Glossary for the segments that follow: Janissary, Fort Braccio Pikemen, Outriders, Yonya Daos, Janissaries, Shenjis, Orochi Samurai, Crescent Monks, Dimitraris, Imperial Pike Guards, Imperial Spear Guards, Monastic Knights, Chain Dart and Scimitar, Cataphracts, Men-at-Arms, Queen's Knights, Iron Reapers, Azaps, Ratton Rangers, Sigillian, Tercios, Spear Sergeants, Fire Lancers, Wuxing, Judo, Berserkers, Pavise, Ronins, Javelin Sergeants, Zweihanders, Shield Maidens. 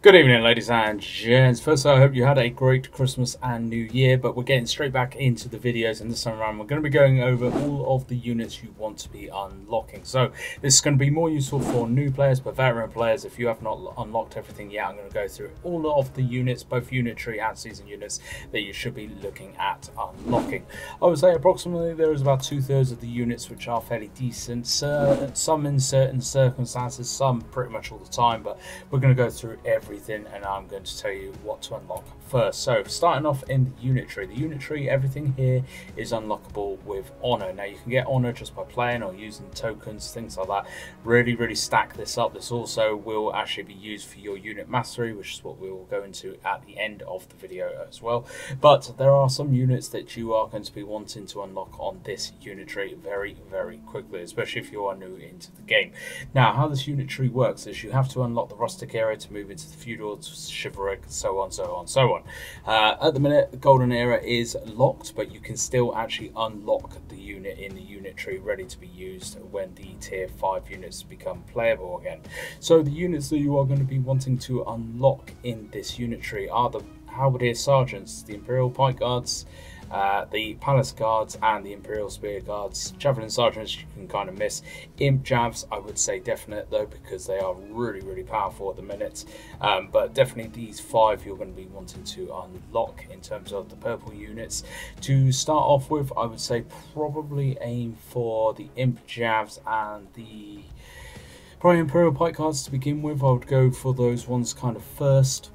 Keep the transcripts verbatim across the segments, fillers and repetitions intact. Good evening, ladies and gents. First of all, I hope you had a great Christmas and New Year, but we're getting straight back into the videos, and this time around we're going to be going over all of the units you want to be unlocking. So this is going to be more useful for new players, but veteran players, if you have not unlocked everything yet, I'm going to go through all of the units, both unitary and season units, that you should be looking at unlocking. I would say approximately there is about two-thirds of the units which are fairly decent, uh, some in certain circumstances, some pretty much all the time, but we're going to go through every everything and I'm going to tell you what to unlock first. So starting off in the unitary, the unitary everything here is unlockable with honor. Now you can get honor just by playing or using tokens, things like that. Really really stack this up. This also will actually be used for your unit mastery, which is what we will go into at the end of the video as well. But there are some units that you are going to be wanting to unlock on this unitary very very quickly, especially if you are new into the game. Now how this unitary works is you have to unlock the rustic area to move into the feudal, chivalric, so on, so on, so on. Uh, at the minute, the golden era is locked, but you can still actually unlock the unit in the unitary ready to be used when the tier five units become playable again. So the units that you are going to be wanting to unlock in this unitary are the Halberdier Sergeants, the Imperial Pike Guards, Uh, the Palace Guards and the Imperial Spear Guards. Javelin Sergeants you can kind of miss. Imp Javs I would say definite though, because they are really really powerful at the minute, um, but definitely these five you're going to be wanting to unlock in terms of the purple units. To start off with, I would say probably aim for the Imp Javs and the probably Imperial Pike Guards to begin with. I would go for those ones kind of first.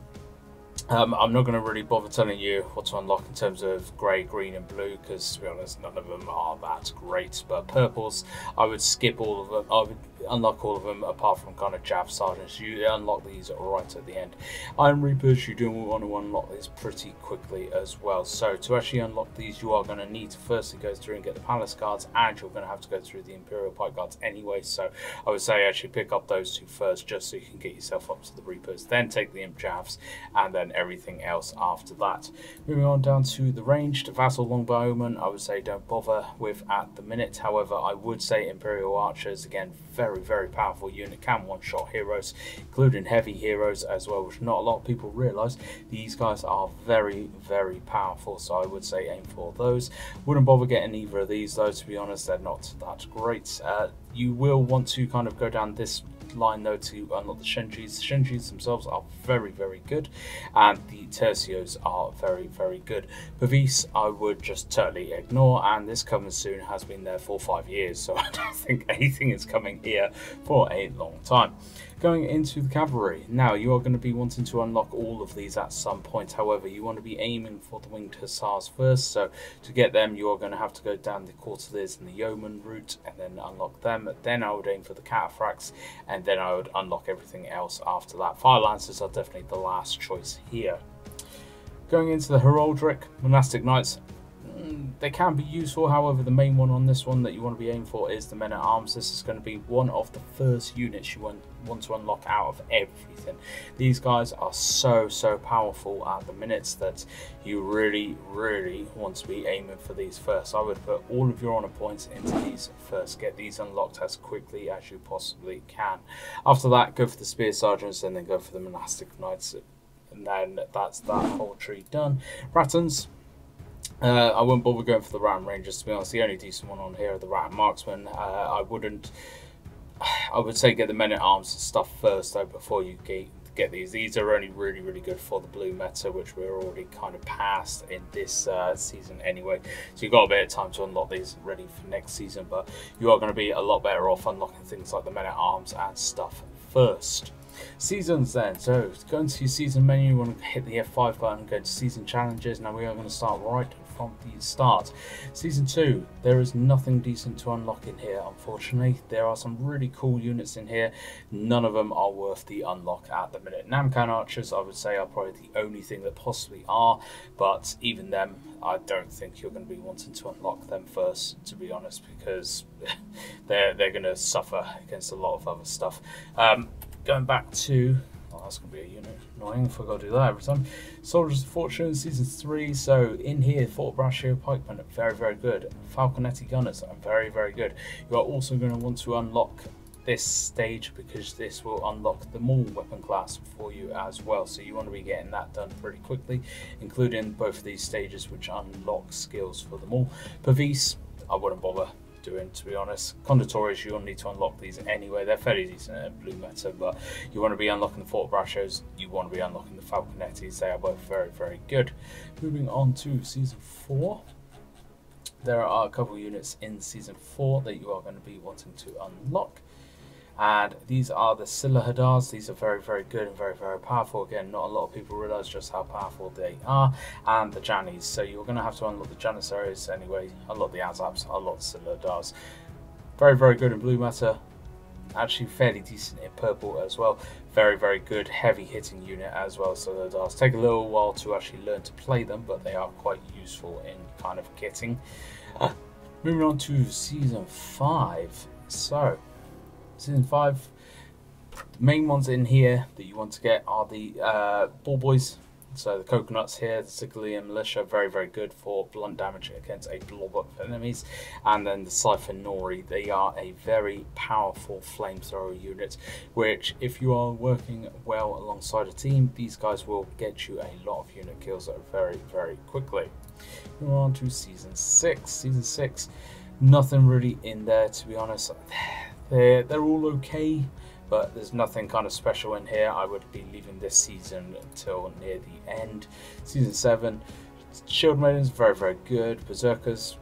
Um, I'm not going to really bother telling you what to unlock in terms of grey, green and blue, because to be honest none of them are that great, but purples I would skip all of them. I would unlock all of them apart from kind of Jav Sergeants. You unlock these right at the end. Iron Reapers you do want to unlock these pretty quickly as well. So to actually unlock these you are going to need to firstly go through and get the Palace Guards, and you're going to have to go through the Imperial Pike Guards anyway, so I would say actually pick up those two first just so you can get yourself up to the Reapers, then take the Imp Javs and then everything else after that. Moving on down to the range, to Vassal Longbowmen I would say don't bother with at the minute. However, I would say Imperial Archers, again very very powerful unit, can one shot heroes including heavy heroes as well, which not a lot of people realise. These guys are very very powerful, so I would say aim for those. Wouldn't bother getting either of these though, to be honest, they're not that great. Uh, you will want to kind of go down this line though to unlock the Shenjis. The Shenjis themselves are very very good, and the Tercios are very very good. Pavise I would just totally ignore, and this coming soon has been there for five years, so I don't think anything is coming here for a long time. Going into the cavalry, now you are going to be wanting to unlock all of these at some point. However, you want to be aiming for the Winged Hussars first, so to get them you are going to have to go down the Courtiers and the Yeoman route and then unlock them. Then I would aim for the Cataphracts, and then I would unlock everything else after that. Fire Lancers are definitely the last choice here. Going into the Heraldric, Monastic Knights, they can be useful. However, the main one on this one that you want to be aiming for is the Men-at-Arms. This is going to be one of the first units you want want to unlock out of everything. These guys are so so powerful at the minutes that you really really want to be aiming for these first. I would put all of your honor points into these first, get these unlocked as quickly as you possibly can. After that, go for the Spear Sergeants and then go for the Monastic Knights, and then that's that whole tree done. Rattons, Uh, I wouldn't bother going for the Ratton Rangers, to be honest. The only decent one on here are the Ratton Marksmen. Uh, I wouldn't. I would say get the Men at Arms stuff first though before you get get these. These are only really really good for the blue meta, which we're already kind of past in this uh, season anyway, so you've got a bit of time to unlock these ready for next season. But you are going to be a lot better off unlocking things like the Men at Arms and stuff first. Seasons then, so going to your season menu, you want to hit the F five button and go to season challenges. Now we are going to start right from the start. Season two, there is nothing decent to unlock in here unfortunately. There are some really cool units in here, none of them are worth the unlock at the minute. Namkan Archers I would say are probably the only thing that possibly are, but even them I don't think you're going to be wanting to unlock them first, to be honest, because they're, they're going to suffer against a lot of other stuff. Um, going back to, oh, that's going to be a unit annoying if I've got to do that every time. Soldiers of Fortune, Season three, so in here, Fort Braccio Pikemen, very, very good. Falconetti Gunners, very, very good. You are also going to want to unlock this stage, because this will unlock the maul weapon class for you as well, so you want to be getting that done pretty quickly, including both of these stages which unlock skills for the maul. Pavise, I wouldn't bother doing, to be honest. Condottoris, you'll need to unlock these anyway. They're fairly decent at blue meta, but you want to be unlocking the Fort Braccios, you want to be unlocking the Falconettis. They are both very, very good. Moving on to Season four. There are a couple units in Season four that you are going to be wanting to unlock. And these are the Silla Hadars. These are very, very good and very, very powerful. Again, not a lot of people realise just how powerful they are. And the Janis. So you're going to have to unlock the Janissaries anyway. Unlock the Azaps. Unlock the Silla Hadars. Very, very good in blue matter. Actually fairly decent in purple as well. Very, very good heavy hitting unit as well. So the Hadars take a little while to actually learn to play them, but they are quite useful in kind of kitting. Uh, moving on to Season five. So... Season five, the main ones in here that you want to get are the uh, ball boys, so the coconuts here, the Sigillian Militia, very, very good for blunt damage against a blob of enemies, and then the Cypher Nori. They are a very powerful flamethrower unit, which if you are working well alongside a team, these guys will get you a lot of unit kills very, very quickly. We're on to Season six. Season six, nothing really in there, to be honest. They're, they're all okay, but there's nothing kind of special in here. I would be leaving this season until near the end. Season seven, Shield Maidens, very, very good. Berserkers,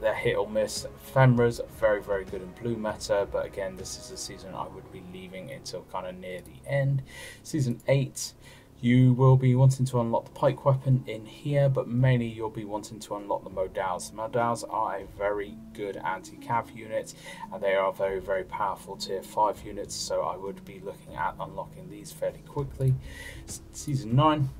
they're hit or miss. Femras, very, very good in blue meta, but again, this is a season I would be leaving until kind of near the end. Season eight, you will be wanting to unlock the pike weapon in here, but mainly you'll be wanting to unlock the Modals. The Modals are a very good anti-cav unit, and they are very, very powerful tier five units, so I would be looking at unlocking these fairly quickly. Season nine,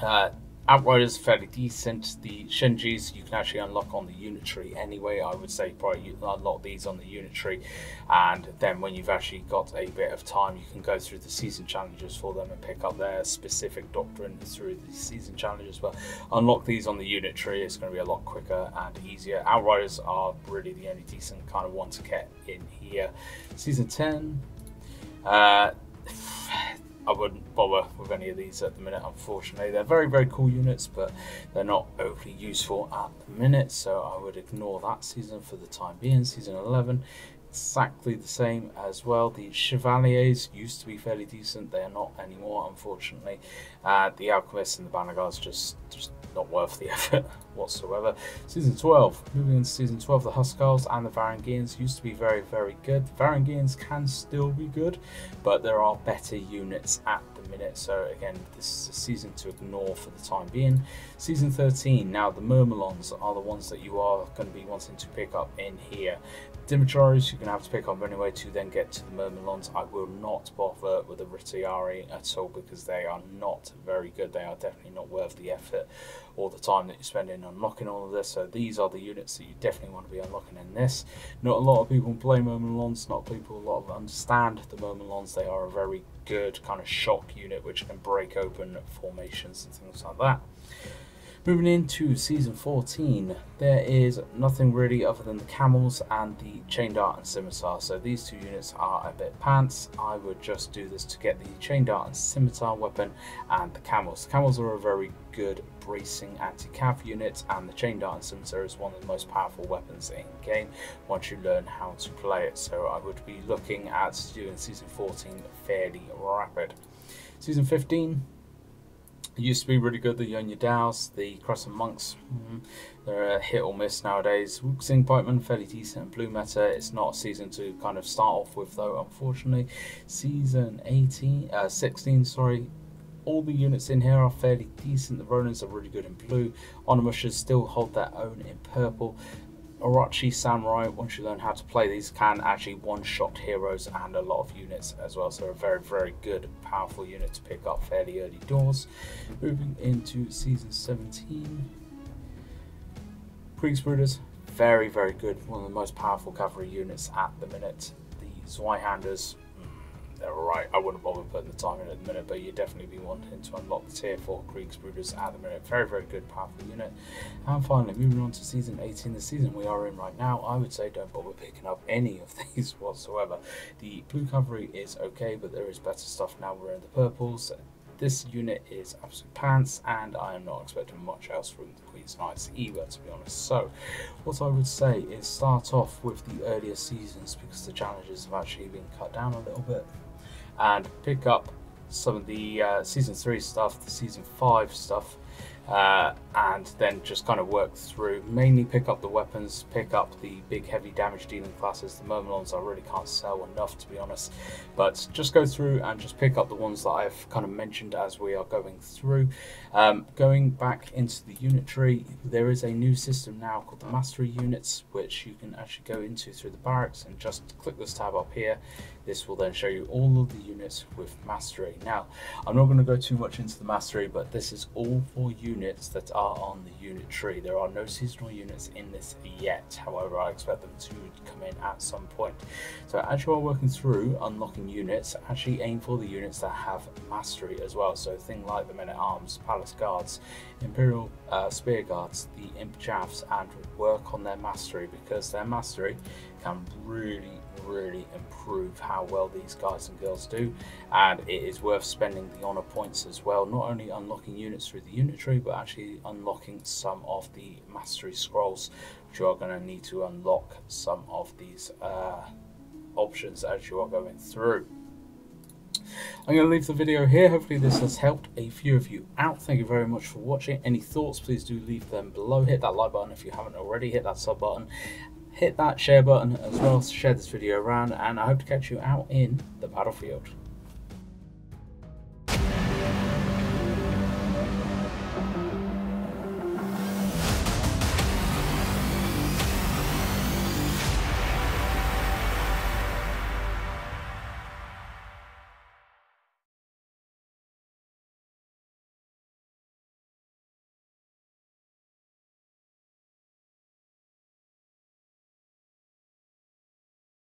uh, Outriders, fairly decent. The Shenjis you can actually unlock on the unit tree anyway. I would say probably unlock these on the unit tree, and then when you've actually got a bit of time, you can go through the season challenges for them and pick up their specific doctrine through the season challenges. But unlock these on the unit tree, it's going to be a lot quicker and easier. Outriders are really the only decent kind of one to get in here. Season ten, uh, I wouldn't bother with any of these at the minute, unfortunately. They're very, very cool units, but they're not overly useful at the minute, so I would ignore that season for the time being. Season eleven, exactly the same as well. The Chevaliers used to be fairly decent, they're not anymore, unfortunately. Uh, the Alchemists and the Banner Guards just, just not worth the effort whatsoever. Season twelve, moving into Season twelve, the Huskals and the Varangians used to be very, very good. The Varangians can still be good, but there are better units at the minute, so again, this is a season to ignore for the time being. Season thirteen, now the Myrmelons are the ones that you are going to be wanting to pick up in here. Dimitraris you're going to have to pick up anyway to then get to the Myrmelons. I will not bother with the Ritiari at all because they are not very good. They are definitely not worth the effort or the time that you spend in unlocking all of this, so these are the units that you definitely want to be unlocking in this. Not a lot of people play Myrmelons, not people a lot of understand the Myrmelons. They are a very good kind of shock unit which can break open formations and things like that. Moving into Season fourteen, there is nothing really other than the Camels and the Chain Dart and Scimitar. So these two units are a bit pants. I would just do this to get the Chain Dart and Scimitar weapon and the Camels. The Camels are a very good bracing anti-cav unit, and the Chain Dart and Scimitar is one of the most powerful weapons in game once you learn how to play it. So I would be looking at doing Season fourteen fairly rapid. Season fifteen. It used to be really good, the Yonya Daos, the Crescent Monks, mm, they're a hit or miss nowadays. Wuxing Pikemen, fairly decent in blue meta. It's not a season to kind of start off with though, unfortunately. Season eighteen, uh, sixteen, sorry. All the units in here are fairly decent. The Ronins are really good in blue. Onimushas still hold their own in purple. Orochi Samurai, once you learn how to play these, can actually one-shot heroes and a lot of units as well, so a very, very good, powerful unit to pick up fairly early doors. Moving into Season seventeen, Kriegsbruders, very, very good, one of the most powerful cavalry units at the minute. The Zweihanders, they're alright. I wouldn't bother putting the time in at the minute, but you'd definitely be wanting to unlock the tier four Kriegsbruders at the minute. Very, very good, powerful unit. And finally, moving on to season eighteen, the season we are in right now, I would say don't bother picking up any of these whatsoever. The blue cavalry is okay, but there is better stuff now we're in the purples. This unit is absolute pants, and I am not expecting much else from the Queen's Knights either, to be honest. So, what I would say is start off with the earlier seasons, because the challenges have actually been cut down a little bit, and pick up some of the uh, Season three stuff, the Season five stuff, uh, and then just kind of work through. Mainly pick up the weapons, pick up the big heavy damage dealing classes. The Myrmelons I really can't sell enough, to be honest, but just go through and just pick up the ones that I've kind of mentioned as we are going through. Um, going back into the unit tree, there is a new system now called the Mastery Units, which you can actually go into through the barracks and just click this tab up here. This will then show you all of the units with mastery. Now, I'm not going to go too much into the mastery, but this is all for units that are on the unit tree. There are no seasonal units in this yet. However, I expect them to come in at some point. So as you are working through unlocking units, actually aim for the units that have mastery as well. So things like the Men-at-Arms, Palace Guards, Imperial uh, Spear Guards, the Imp Javs, and work on their mastery, because their mastery can really, really improve how well these guys and girls do, and it is worth spending the honor points as well, not only unlocking units through the unit tree, but actually unlocking some of the mastery scrolls, which you are going to need to unlock some of these uh, options as you are going through. I'm going to leave the video here. Hopefully this has helped a few of you out. Thank you very much for watching. Any thoughts, please do leave them below. Hit that like button if you haven't already, hit that sub button, hit that share button as well, share this video around, and I hope to catch you out in the battlefield.